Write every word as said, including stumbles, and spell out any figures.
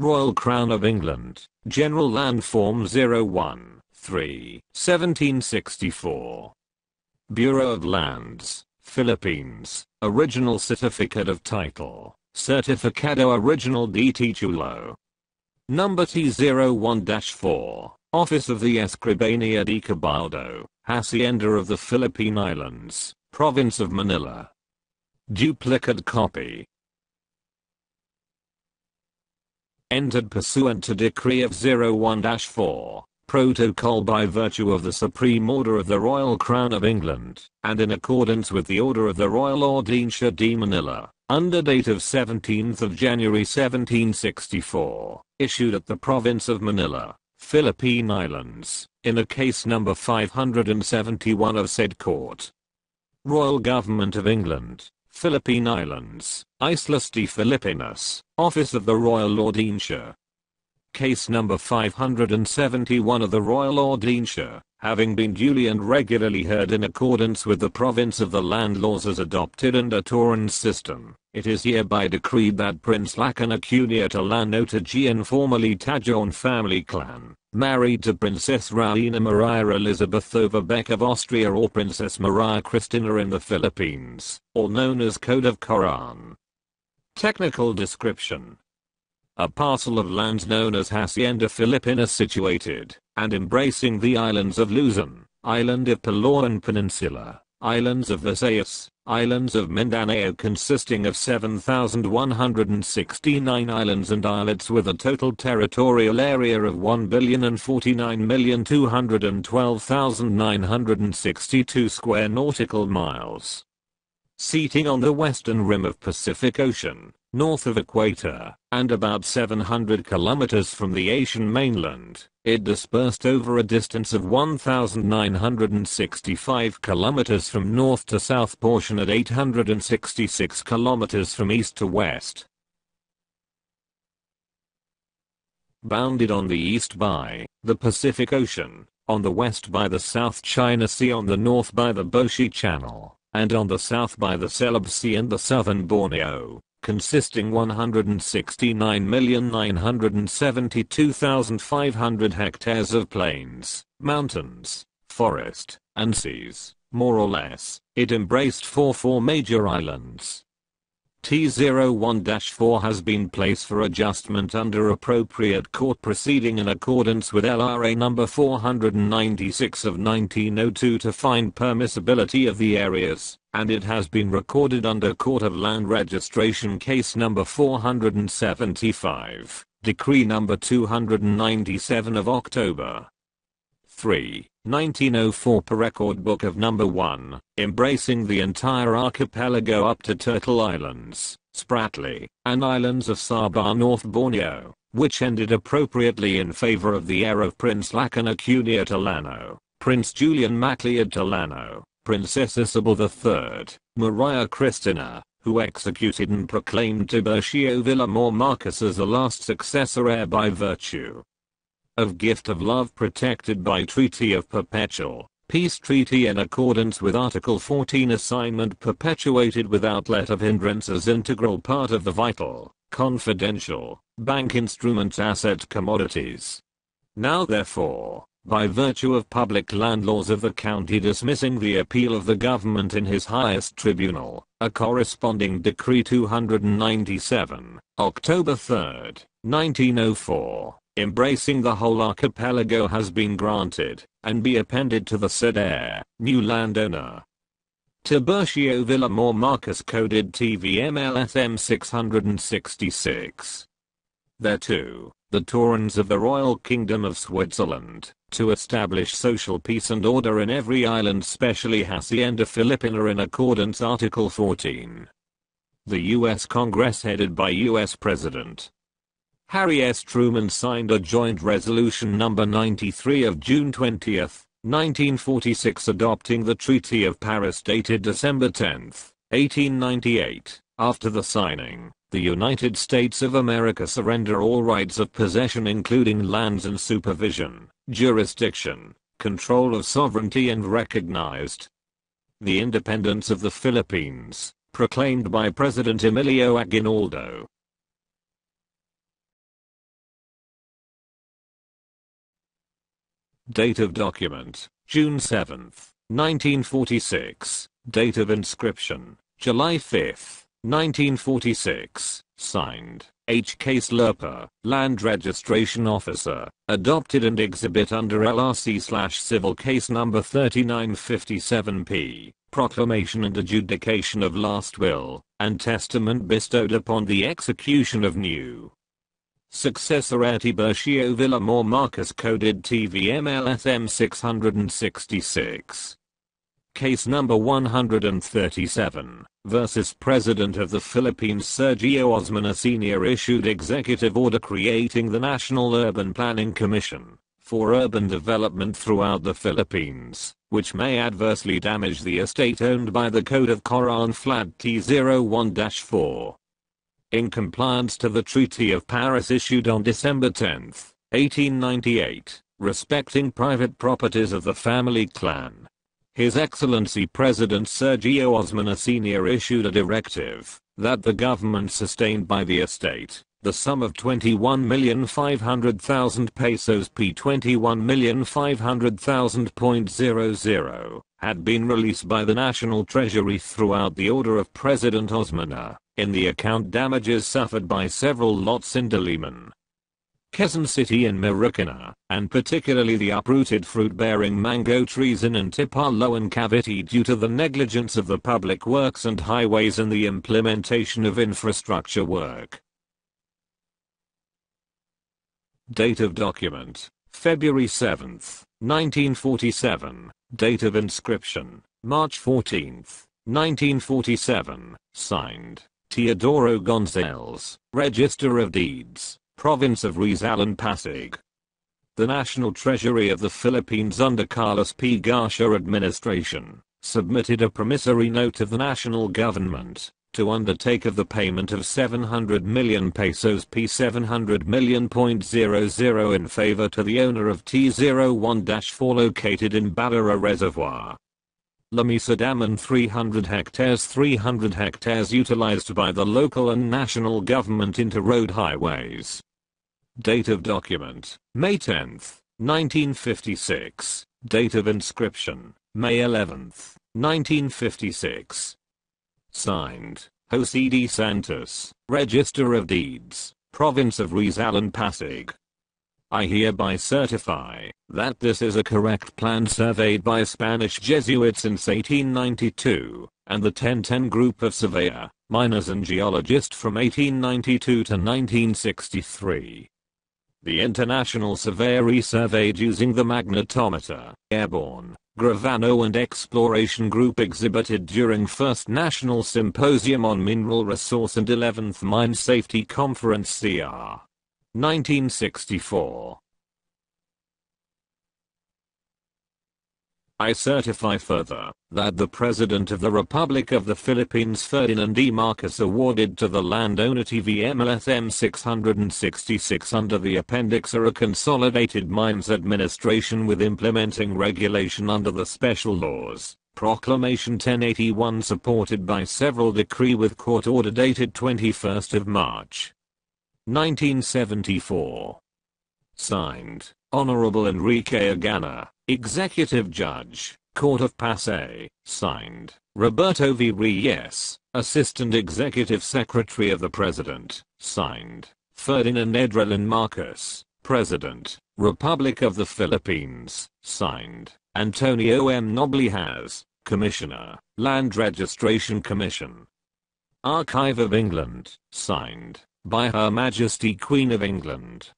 Royal Crown of England, General Land Form zero one three, seventeen sixty-four. Bureau of Lands, Philippines, Original Certificate of Title, Certificado Original de Titulo. Number T zero one dash four, Office of the Escribania de Cabildo, Hacienda of the Philippine Islands, Province of Manila. Duplicate copy. Entered pursuant to Decree of zero one dash four, Protocol by virtue of the Supreme Order of the Royal Crown of England, and in accordance with the Order of the Royal Audiencia de Manila, under date of seventeenth of January seventeen sixty-four, issued at the Province of Manila, Philippine Islands, in a case number five hundred seventy-one of said court. Royal Government of England, Philippine Islands, Islas de Filipinas, Office of the Royal Audiencia. Case number five hundred seventy-one of the Royal Audiencia, having been duly and regularly heard in accordance with the province of the land laws as adopted under Torrens system, it is hereby decreed that Prince Lacan Acuña Talano Tagian, formerly Tajon family clan, married to Princess Reina Maria Elizabethova Beck of Austria or Princess Maria Cristina in the Philippines, or known as Code of K O R A N. Technical description. A parcel of land known as Hacienda Filipina situated, and embracing the islands of Luzon, island of Palawan Peninsula, islands of Visayas, islands of Mindanao consisting of seven thousand one hundred sixty-nine islands and islets with a total territorial area of one billion forty-nine million two hundred twelve thousand nine hundred sixty-two square nautical miles. Seating on the western rim of Pacific Ocean, north of equator, and about seven hundred kilometers from the Asian mainland, it dispersed over a distance of one thousand nine hundred sixty-five kilometers from north to south portion at eight hundred sixty-six kilometers from east to west. Bounded on the east by the Pacific Ocean, on the west by the South China Sea, on the north by the Boshi Channel, and on the south by the Celebes Sea and the southern Borneo, consisting one hundred sixty-nine million nine hundred seventy-two thousand five hundred hectares of plains, mountains, forest, and seas, more or less. It embraced forty-four major islands. T zero one dash four has been placed for adjustment under appropriate court proceeding in accordance with L R A number four hundred ninety-six of nineteen oh two to find permissibility of the areas, and it has been recorded under Court of Land Registration case number four hundred seventy-five, decree number two hundred ninety-seven of October third, nineteen oh four per record book of number one, embracing the entire archipelago up to Turtle Islands, Spratly, and islands of Sabah North Borneo, which ended appropriately in favor of the heir of Prince Lacan Acuña Talano, Prince Julian Macleod Talano, Princess Isabel the third, Maria Cristina, who executed and proclaimed Tiburcio Villamor Marcos as the last successor heir by virtue of gift of love protected by Treaty of Perpetual Peace Treaty in accordance with Article fourteen, assignment perpetuated without let of hindrance as integral part of the vital, confidential, bank instrument asset commodities. Now therefore, by virtue of public land laws of the county dismissing the appeal of the government in his highest tribunal, a corresponding decree two hundred ninety-seven, October third, nineteen oh four, embracing the whole archipelago has been granted, and be appended to the said heir, new landowner, Tiburcio Villamor Marcos, coded T V M L S M six hundred sixty-six. Thereto, the Torrens of the Royal Kingdom of Switzerland, to establish social peace and order in every island, specially Hacienda Filipina, in accordance Article fourteen. The U S Congress headed by U S President Harry S. Truman signed a joint resolution number ninety-three of June twentieth, nineteen forty-six adopting the Treaty of Paris dated December tenth, eighteen ninety-eight. After the signing, the United States of America surrender all rights of possession including lands and supervision, jurisdiction, control of sovereignty and recognized the independence of the Philippines, proclaimed by President Emilio Aguinaldo. Date of document, June seventh, nineteen forty-six. Date of inscription, July fifth, nineteen forty-six. Signed, H K Slurper, Land Registration Officer, adopted and exhibit under L R C slash Civil Case Number thirty-nine fifty-seven P, Proclamation and Adjudication of Last Will and Testament bestowed upon the execution of new successor heir Tiburcio Villamor Marcos coded T V M L S M six sixty-six. Case number one hundred thirty-seven, versus President of the Philippines Sergio Osmeña Senior issued executive order creating the National Urban Planning Commission for urban development throughout the Philippines, which may adversely damage the estate owned by the Code of K O R A N Flag T zero one dash four. In compliance to the Treaty of Paris issued on December tenth, eighteen ninety-eight, respecting private properties of the family clan, His Excellency President Sergio Osmeña Senior issued a directive that the government sustained by the estate the sum of twenty-one million five hundred thousand pesos p twenty-one million five hundred thousand point zero zero had been released by the National Treasury throughout the order of President Osmeña in the account damages suffered by several lots in Diliman, Quezon City and Marikina, and particularly the uprooted fruit-bearing mango trees in Antipolo and Cavite due to the negligence of the public works and highways in the implementation of infrastructure work. Date of document, February seventh, nineteen forty-seven, date of inscription, March fourteenth, nineteen forty-seven, signed, Teodoro Gonzales, Register of Deeds, Province of Rizal and Pasig. The National Treasury of the Philippines under Carlos P. Garcia administration submitted a promissory note to the national government to undertake of the payment of seven hundred million pesos p seven hundred million point zero zero in favor to the owner of T zero one dash four located in Badara Reservoir, La Mesa Dam and three hundred hectares three hundred hectares utilized by the local and national government into road highways. Date of document, May tenth, nineteen fifty-six, date of inscription, May eleventh, nineteen fifty-six. Signed, José de Santos, Register of Deeds, Province of Rizal and Pasig. I hereby certify that this is a correct plan surveyed by Spanish Jesuits since eighteen ninety-two, and the ten ten group of surveyor, miners and geologist from eighteen ninety-two to nineteen sixty-three. The international surveyor resurveyed using the magnetometer, airborne, Gravano and Exploration Group exhibited during first National Symposium on Mineral Resource and eleventh Mine Safety Conference C R nineteen sixty-four. I certify further that the President of the Republic of the Philippines Ferdinand E. Marcos awarded to the landowner T V M L S M six sixty-six under the Appendix A Consolidated Mines Administration with implementing regulation under the special laws, Proclamation ten eighty-one supported by several decree with court order dated twenty-first of March nineteen seventy-four. Signed, Honorable Enrique Agana, Executive Judge, Court of Pasay. Signed, Roberto V. Reyes, Assistant Executive Secretary of the President. Signed, Ferdinand Edrelan Marcos, President, Republic of the Philippines. Signed, Antonio M. Noblehas, Commissioner, Land Registration Commission, Archive of England. Signed, by Her Majesty Queen of England.